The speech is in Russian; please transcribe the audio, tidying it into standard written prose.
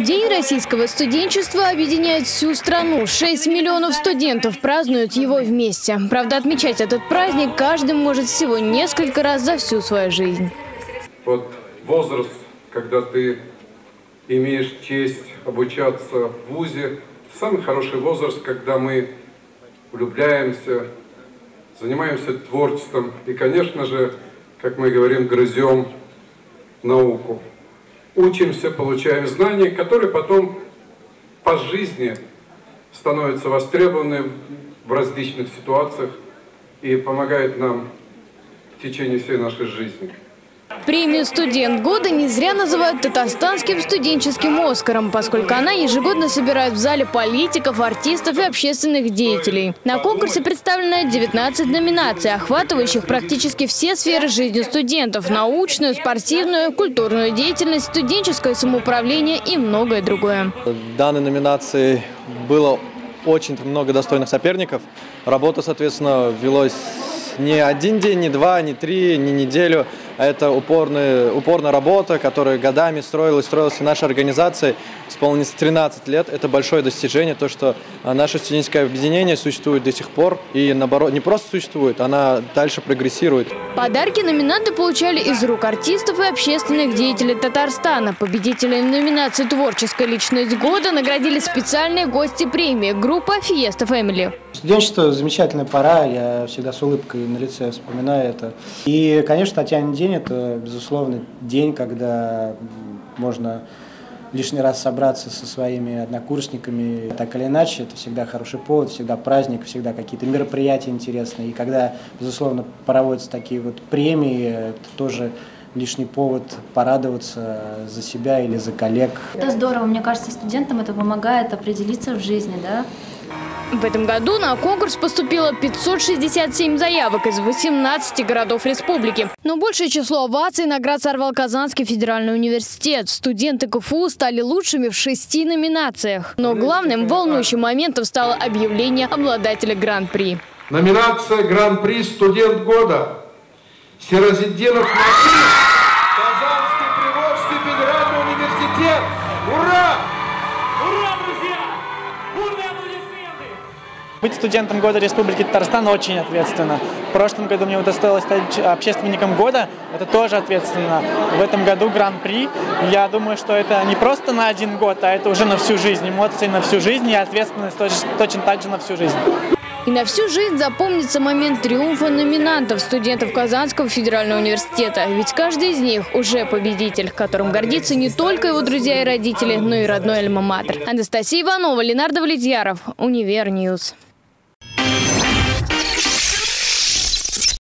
День российского студенчества объединяет всю страну. 6 миллионов студентов празднуют его вместе. Правда, отмечать этот праздник каждый может всего несколько раз за всю свою жизнь. Вот возраст, когда ты имеешь честь обучаться в вузе, самый хороший возраст, когда мы влюбляемся, занимаемся творчеством и, конечно же, как мы говорим, грызем науку. Учимся, получаем знания, которые потом по жизни становятся востребованы в различных ситуациях и помогают нам в течение всей нашей жизни. Премию «Студент года» не зря называют татарстанским студенческим «Оскаром», поскольку она ежегодно собирает в зале политиков, артистов и общественных деятелей. На конкурсе представлено 19 номинаций, охватывающих практически все сферы жизни студентов – научную, спортивную, культурную деятельность, студенческое самоуправление и многое другое. В данной номинации было очень много достойных соперников. Работа, соответственно, велась не один день, не два, не три, не неделю. Это упорная работа, которая годами строилась в нашей организации. Исполнилось 13 лет. Это большое достижение, то, что наше студенческое объединение существует до сих пор. И наоборот, не просто существует, она дальше прогрессирует. Подарки номинанты получали из рук артистов и общественных деятелей Татарстана. Победителей номинации «Творческая личность года» наградили специальные гости премии – группа «Фиеста Фэмили». Студенчество – замечательная пора, я всегда с улыбкой на лице вспоминаю это. И, конечно, Татьяна Дени – это, безусловно, день, когда можно лишний раз собраться со своими однокурсниками. Так или иначе, это всегда хороший повод, всегда праздник, всегда какие-то мероприятия интересные. И когда, безусловно, проводятся такие вот премии, это тоже лишний повод порадоваться за себя или за коллег. Это здорово, мне кажется, студентам это помогает определиться в жизни, да? В этом году на конкурс поступило 567 заявок из 18 городов республики. Но большее число оваций наград сорвал Казанский федеральный университет. Студенты КФУ стали лучшими в 6 номинациях. Но главным волнующим моментом стало объявление обладателя гран-при. Номинация «Гран-при студент года» Серазиденов Казанский Приволжский федеральный университет. Ура! Ура, друзья! Бурные аплодисменты! Быть студентом года Республики Татарстан очень ответственно. В прошлом году мне удостоилось стать общественником года. Это тоже ответственно. В этом году гран-при. Я думаю, что это не просто на один год, а это уже на всю жизнь. Эмоции на всю жизнь и ответственность точно так же на всю жизнь. И на всю жизнь запомнится момент триумфа номинантов, студентов Казанского федерального университета. Ведь каждый из них уже победитель, которым гордится не только его друзья и родители, но и родной альма-матер. Анастасия Иванова, Линар Давлетьяров, Универ Ньюс.